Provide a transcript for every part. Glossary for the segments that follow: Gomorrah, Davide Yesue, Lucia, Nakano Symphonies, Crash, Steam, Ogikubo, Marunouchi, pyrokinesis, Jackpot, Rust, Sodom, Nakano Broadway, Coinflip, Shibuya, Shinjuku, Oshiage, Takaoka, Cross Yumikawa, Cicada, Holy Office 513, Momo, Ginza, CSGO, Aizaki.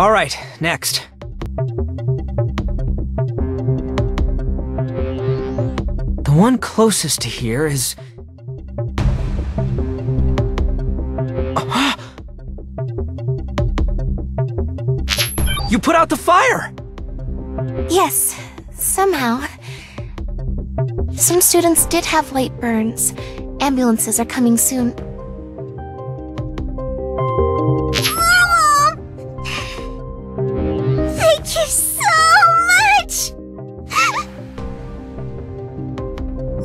All right, next. The one closest to here is... You put out the fire! Yes, somehow. Some students did have light burns. Ambulances are coming soon. Mom! Thank you so much!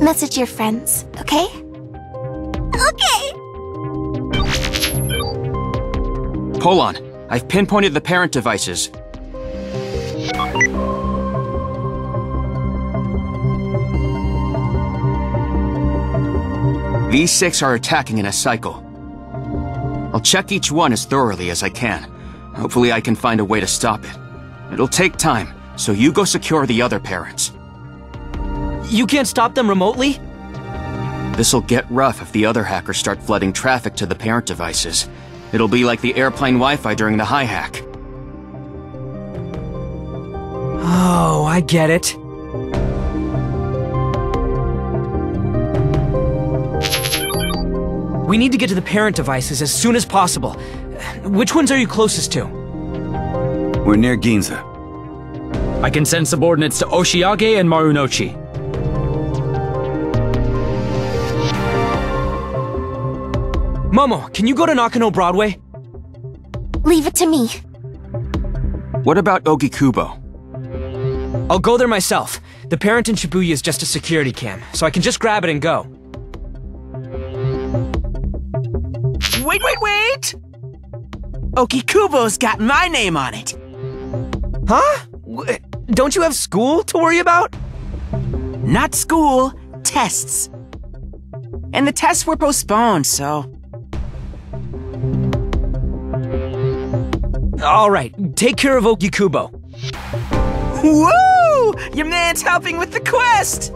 Message your friends, okay? Okay! Hold on. I've pinpointed the parent devices. These six are attacking in a cycle. I'll check each one as thoroughly as I can. Hopefully I can find a way to stop it. It'll take time, so you go secure the other parents. You can't stop them remotely? This'll get rough if the other hackers start flooding traffic to the parent devices. It'll be like the airplane Wi-Fi during the hi-hack. Oh, I get it. We need to get to the parent devices as soon as possible. Which ones are you closest to? We're near Ginza. I can send subordinates to Oshiage and Marunouchi. Momo, can you go to Nakano Broadway? Leave it to me. What about Ogikubo? I'll go there myself. The parent in Shibuya is just a security cam, so I can just grab it and go. Wait, wait, wait! Ogikubo's got my name on it. Huh? Don't you have school to worry about? Not school, tests. And the tests were postponed, so... All right, take care of Ogikubo. Woo! Your man's helping with the quest!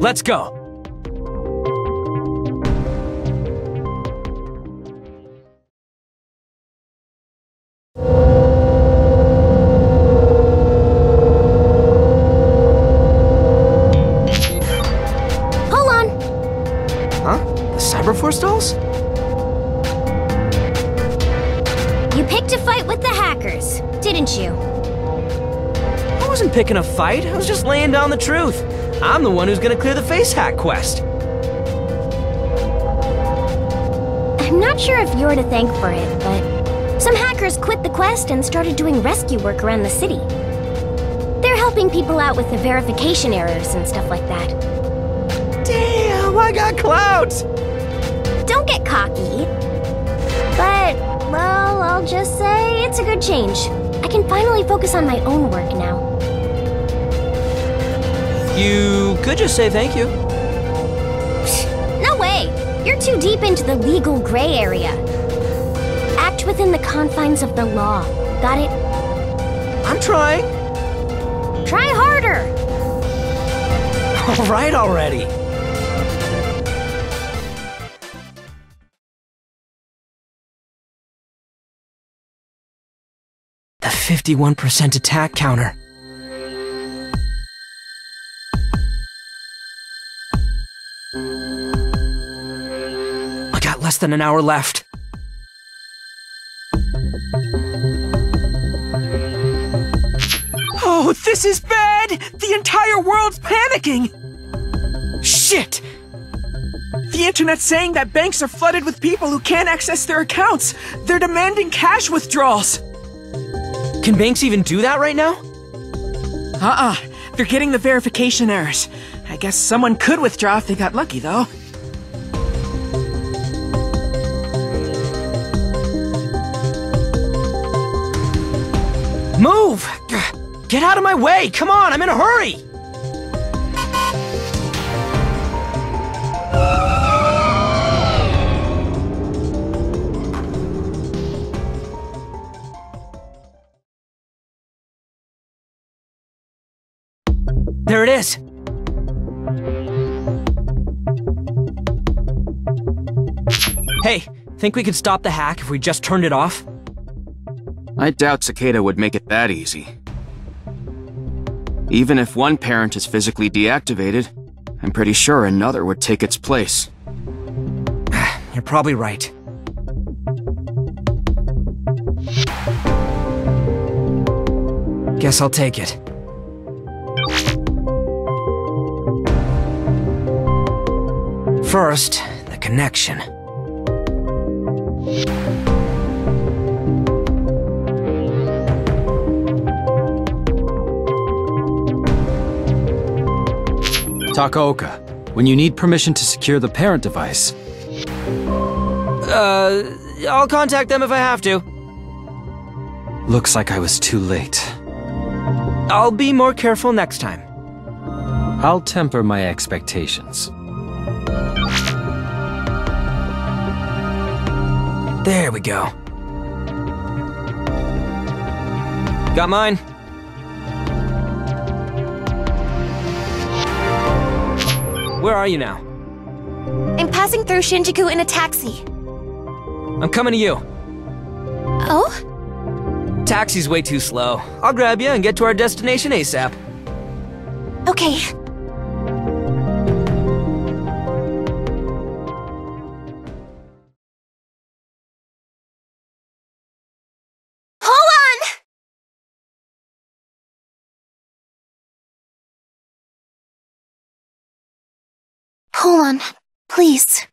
Let's go. Picking a fight, I was just laying down the truth. I'm the one who's gonna clear the face hack quest. I'm not sure if you're to thank for it, but some hackers quit the quest and started doing rescue work around the city. They're helping people out with the verification errors and stuff like that. Damn, I got clout! Don't get cocky. But, well, I'll just say it's a good change. I can finally focus on my own work now. You could just say thank you. No way! You're too deep into the legal gray area. Act within the confines of the law. Got it? I'm trying. Try harder! All right already. The 51% attack counter. Less than an hour left. Oh, this is bad! The entire world's panicking! Shit! The internet's saying that banks are flooded with people who can't access their accounts. They're demanding cash withdrawals. Can banks even do that right now? Uh-uh. They're getting the verification errors. I guess someone could withdraw if they got lucky, though. Move! Get out of my way! Come on, I'm in a hurry! There it is! Hey, think we could stop the hack if we just turned it off? I doubt Cicada would make it that easy. Even if one parent is physically deactivated, I'm pretty sure another would take its place. You're probably right. Guess I'll take it. First, the connection. Takaoka, when you need permission to secure the parent device... I'll contact them if I have to. Looks like I was too late. I'll be more careful next time. I'll temper my expectations. There we go. Got mine. Where are you now? I'm passing through Shinjuku in a taxi. I'm coming to you. Oh? Taxi's way too slow. I'll grab you and get to our destination ASAP. Okay. Hold on, please.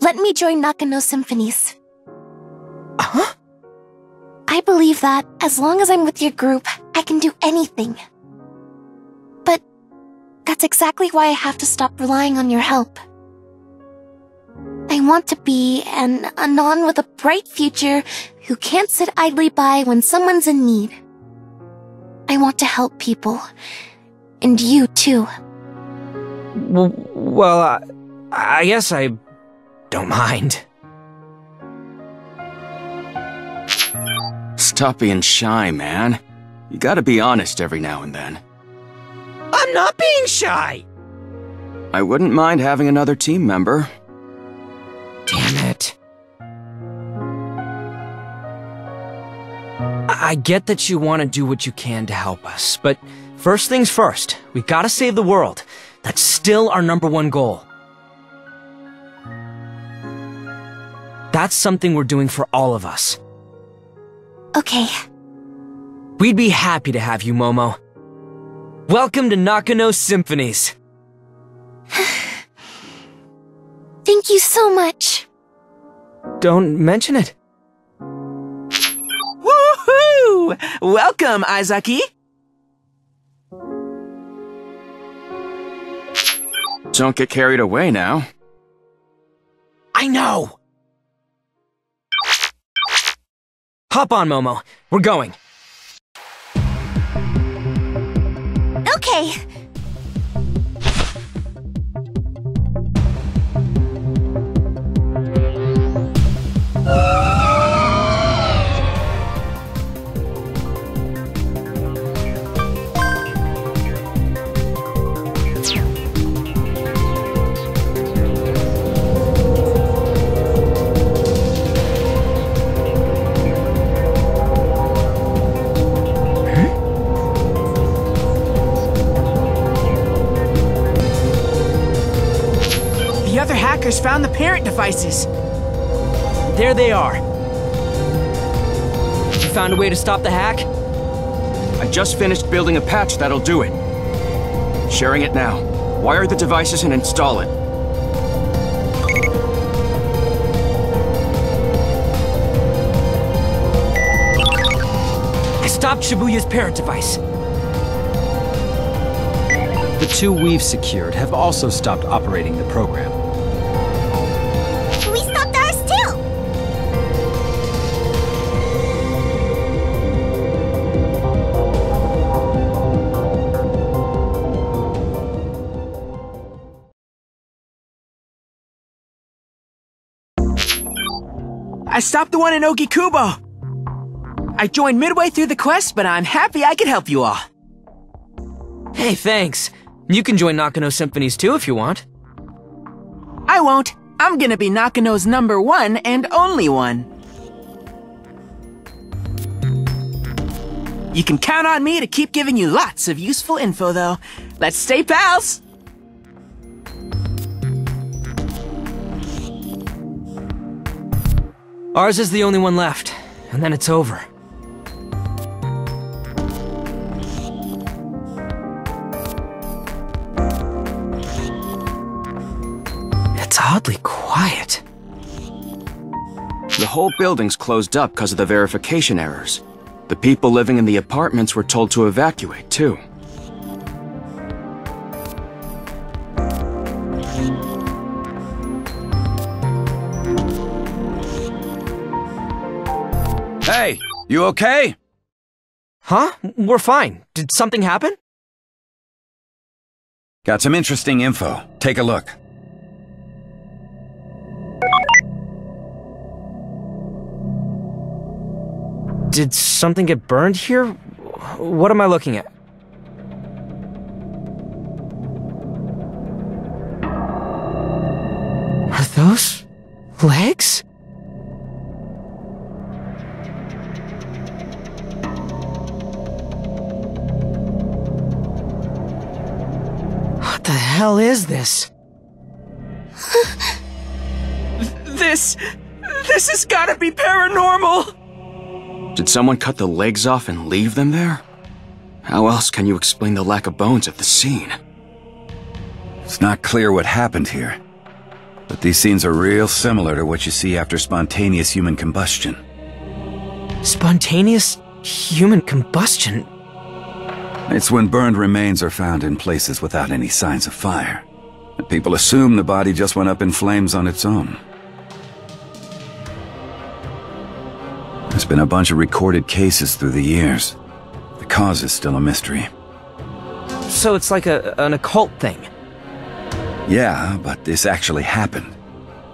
Let me join Nakano Symphonies. Huh? I believe that, as long as I'm with your group, I can do anything. But that's exactly why I have to stop relying on your help. I want to be an Anon with a bright future who can't sit idly by when someone's in need. I want to help people. And you, too. Well, I guess I don't mind. Stop being shy, man. You gotta be honest every now and then. I'm not being shy! I wouldn't mind having another team member. Damn it. I get that you want to do what you can to help us, but first things first, we gotta save the world. That's still our #1 goal. That's something we're doing for all of us. Okay. We'd be happy to have you, Momo. Welcome to Nakano Symphonies. Thank you so much. Don't mention it. Woohoo! Welcome, Aizaki. Don't get carried away now. I know! Hop on, Momo. We're going. Okay. Found the parent devices. There they are. You found a way to stop the hack? I just finished building a patch that'll do it. Sharing it now. Wire the devices and install it. I stopped Shibuya's parent device. The two we've secured have also stopped operating the program. I stopped the one in Ogikubo! I joined midway through the quest, but I'm happy I could help you all. Hey, thanks. You can join Nakano Symphonies too if you want. I won't. I'm gonna be Nakano's number one and only one. You can count on me to keep giving you lots of useful info, though. Let's stay pals! Ours is the only one left, and then it's over. It's oddly quiet. The whole building's closed up because of the verification errors. The people living in the apartments were told to evacuate, too. Hey, you okay? Huh? We're fine. Did something happen? Got some interesting info. Take a look. Did something get burned here? What am I looking at? Are those legs? What the hell is this? This has gotta be paranormal! Did someone cut the legs off and leave them there? How else can you explain the lack of bones at the scene? It's not clear what happened here, but these scenes are real similar to what you see after spontaneous human combustion. Spontaneous human combustion? It's when burned remains are found in places without any signs of fire. And people assume the body just went up in flames on its own. There's been a bunch of recorded cases through the years. The cause is still a mystery. So it's like an occult thing? Yeah, but this actually happened.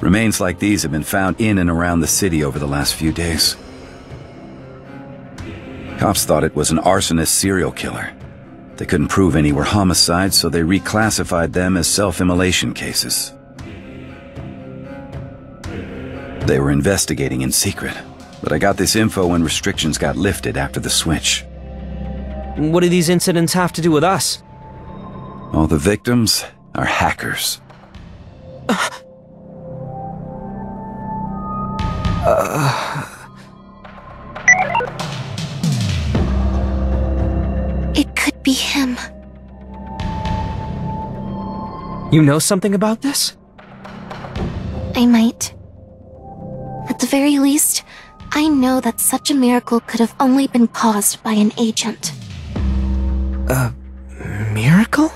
Remains like these have been found in and around the city over the last few days. Cops thought it was an arsonist serial killer. They couldn't prove any were homicides, so they reclassified them as self-immolation cases. They were investigating in secret. But I got this info when restrictions got lifted after the switch. What do these incidents have to do with us? All the victims are hackers. It could be him. You know something about this? I might. At the very least, I know that such a miracle could have only been caused by an agent. A miracle?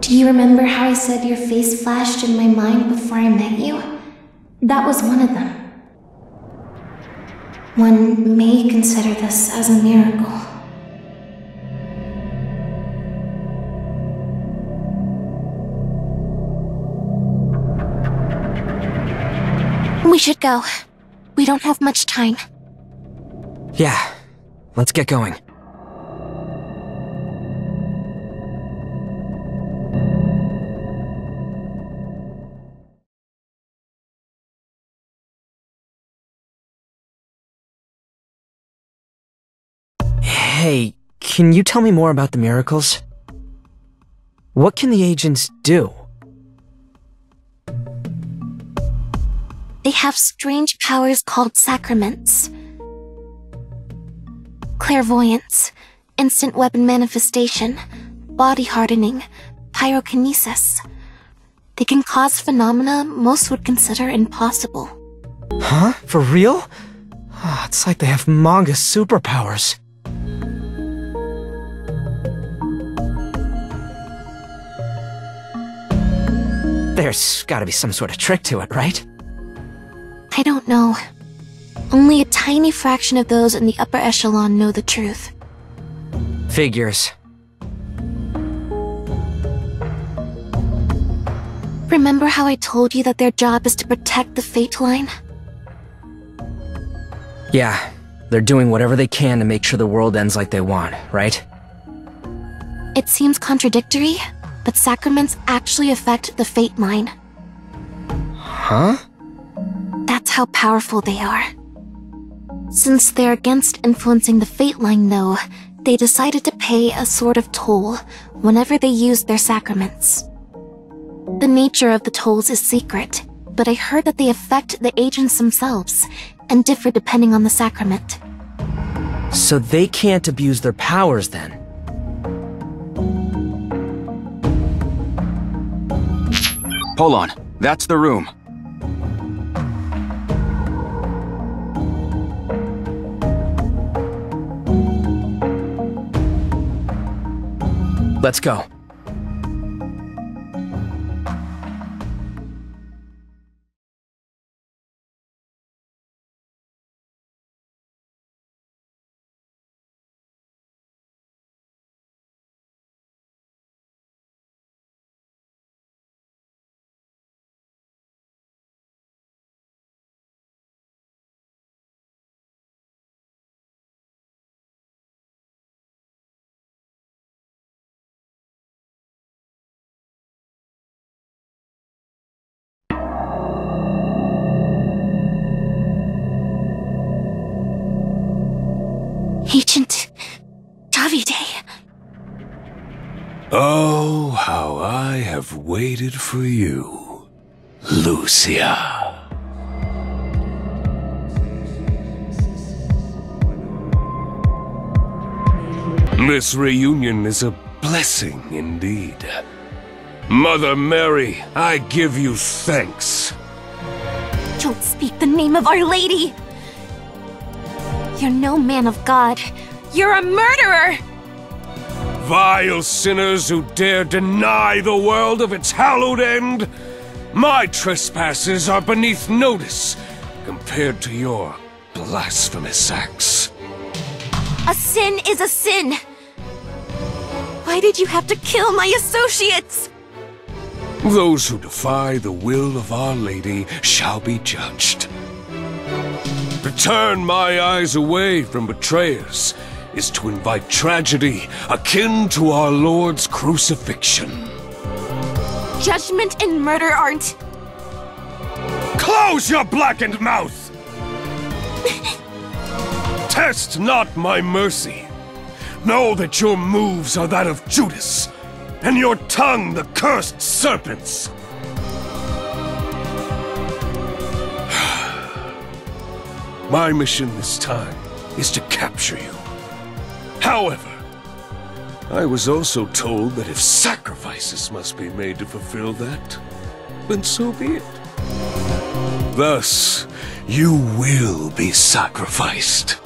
Do you remember how I said your face flashed in my mind before I met you? That was one of them. One may consider this as a miracle. We should go. We don't have much time. Yeah, let's get going. Hey, can you tell me more about the miracles? What can the agents do? They have strange powers called sacraments. Clairvoyance, instant weapon manifestation, body hardening, pyrokinesis. They can cause phenomena most would consider impossible. Huh? For real? Oh, it's like they have manga superpowers. There's gotta be some sort of trick to it, right? I don't know. Only a tiny fraction of those in the upper echelon know the truth. Figures. Remember how I told you that their job is to protect the fate line? Yeah, They're doing whatever they can to make sure the world ends like they want, right? It seems contradictory, but sacraments actually affect the fate line. Huh? That's how powerful they are. Since they're against influencing the fate line, though, they decided to pay a sort of toll whenever they used their sacraments. The nature of the tolls is secret, but I heard that they affect the agents themselves and differ depending on the sacrament. So they can't abuse their powers then? Hold on, that's the room. Let's go. Agent Davide. Oh, how I have waited for you, Lucia. This reunion is a blessing indeed. Mother Mary, I give you thanks. Don't speak the name of Our Lady! You're no man of God. You're a murderer! Vile sinners who dare deny the world of its hallowed end! My trespasses are beneath notice compared to your blasphemous acts. A sin is a sin! Why did you have to kill my associates? Those who defy the will of Our Lady shall be judged. To turn my eyes away from betrayers is to invite tragedy akin to our Lord's crucifixion. Judgment and murder aren't... Close your blackened mouth! Test not my mercy. Know that your moves are that of Judas, and your tongue the cursed serpent's. My mission this time is to capture you. However, I was also told that if sacrifices must be made to fulfill that, then so be it. Thus, you will be sacrificed.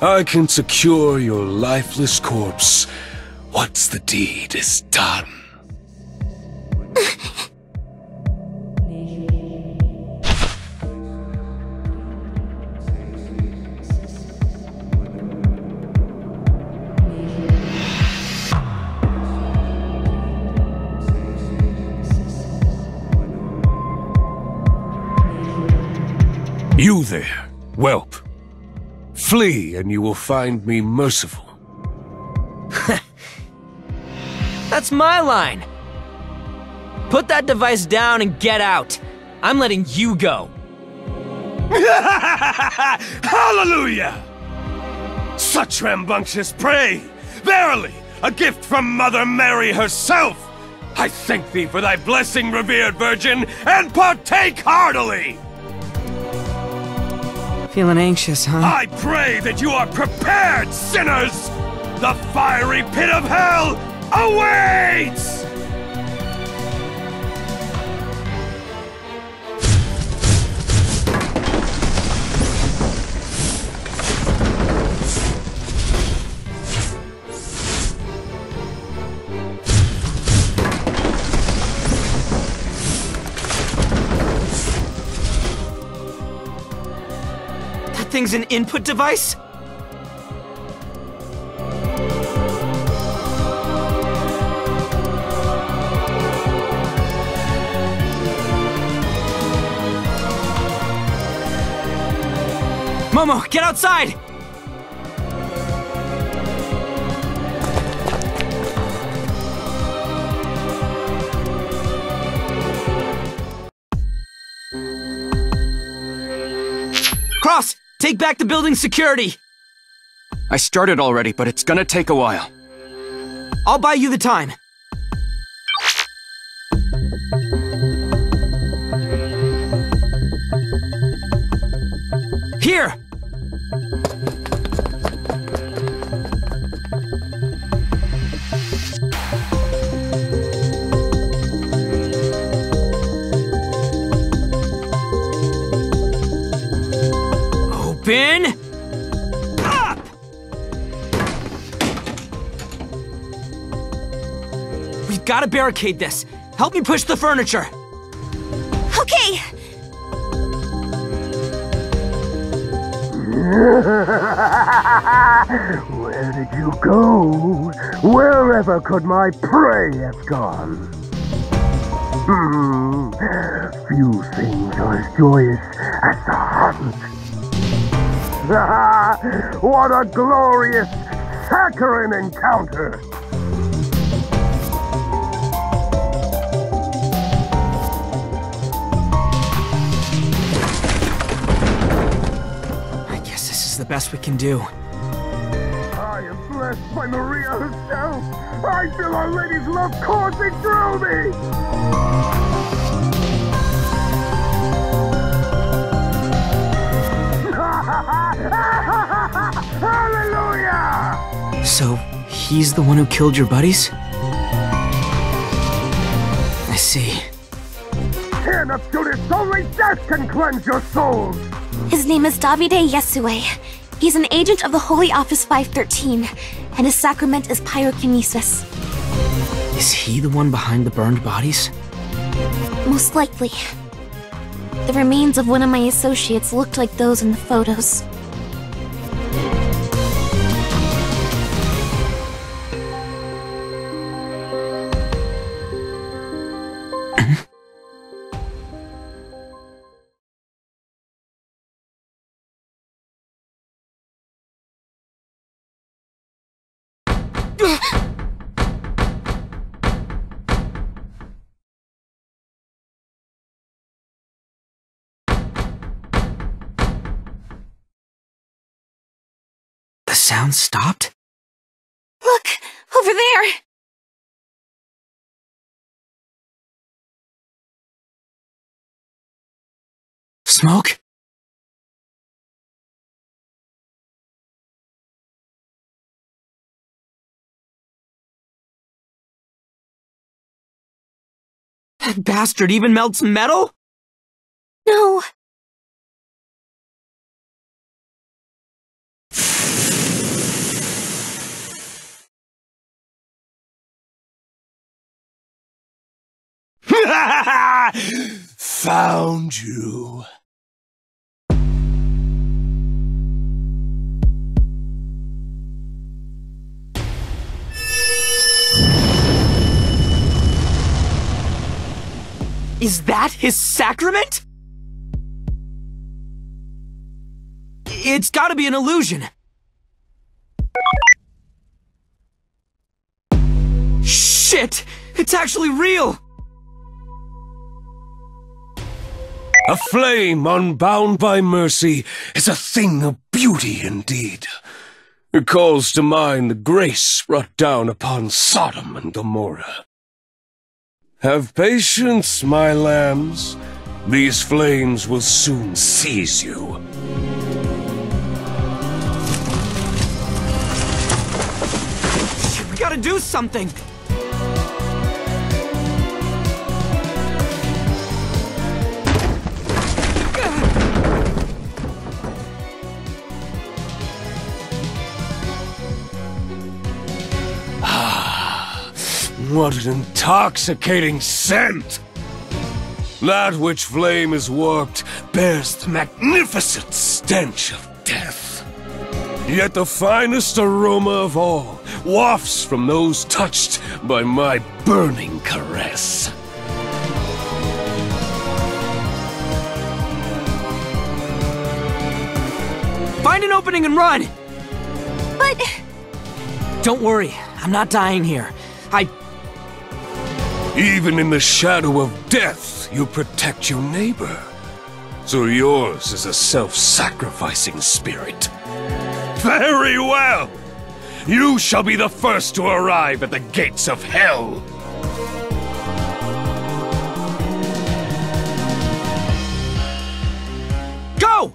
I can secure your lifeless corpse once the deed is done. You there, whelp. Flee and you will find me merciful. That's my line. Put that device down and get out. I'm letting you go. Hallelujah! Such rambunctious prey! Verily, a gift from Mother Mary herself! I thank thee for thy blessing, revered virgin, and partake heartily! Feeling anxious, huh? I pray that you are prepared, sinners! The fiery pit of hell awaits! Thing's an input device? Momo, get outside! Cross, take back the building's security! I started already, but it's gonna take a while. I'll buy you the time. Here! Open up! We've got to barricade this. Help me push the furniture. Okay. Where did you go? Wherever could my prey have gone? Few things are as joyous as the hunt. What a glorious saccharine encounter! I guess this is the best we can do. I am blessed by Maria herself! I feel Our Lady's love coursing through me! Hallelujah! So, he's the one who killed your buddies? I see. Tear up, Judas! Only death can cleanse your soul! His name is Davide Yesue. He's an agent of the Holy Office 513, and his sacrament is pyrokinesis. Is he the one behind the burned bodies? Most likely. The remains of one of my associates looked like those in the photos. Sound stopped? Look! Over there! Smoke? That bastard even melts metal? No! Found you. Is that his sacrament? It's gotta be an illusion. Shit! It's actually real! A flame unbound by mercy is a thing of beauty indeed. It calls to mind the grace brought down upon Sodom and Gomorrah. Have patience, my lambs. These flames will soon seize you. We gotta do something! What an intoxicating scent! That which flame is warped bears the magnificent stench of death. Yet the finest aroma of all wafts from those touched by my burning caress. Find an opening and run! But... Don't worry, I'm not dying here. Even in the shadow of death, you protect your neighbor. So yours is a self-sacrificing spirit. Very well! You shall be the first to arrive at the gates of hell! Go!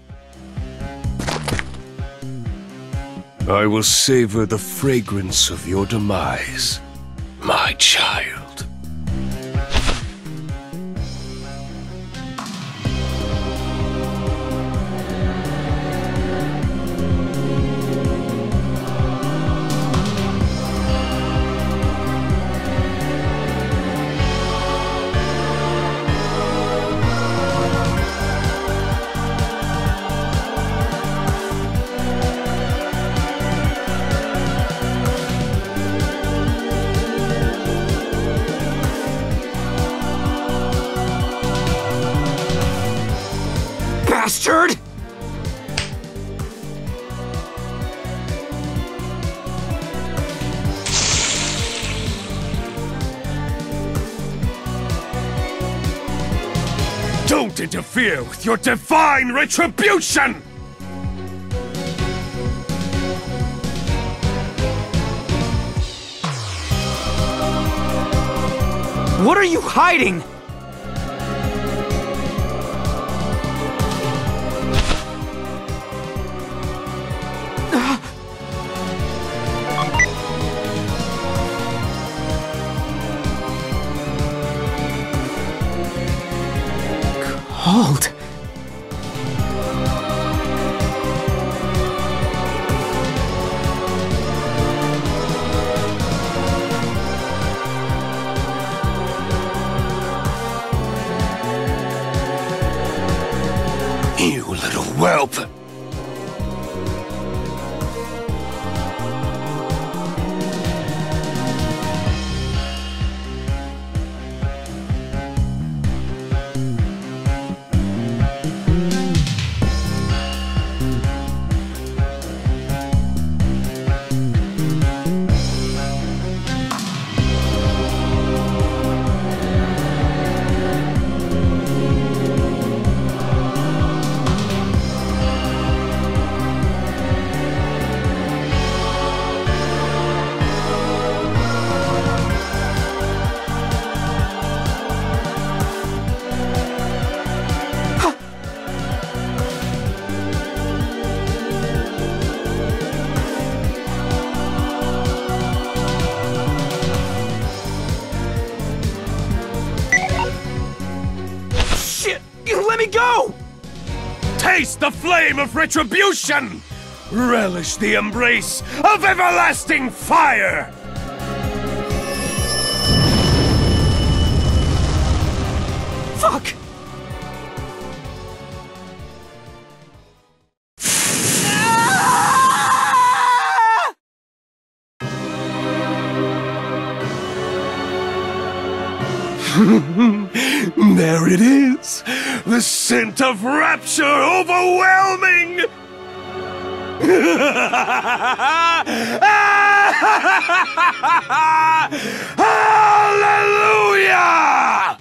I will savor the fragrance of your demise, my child. Don't interfere with your divine retribution! What are you hiding? The flame of retribution! Relish the embrace of everlasting fire! Fuck! There it is! The scent of rapture overwhelming! Hallelujah!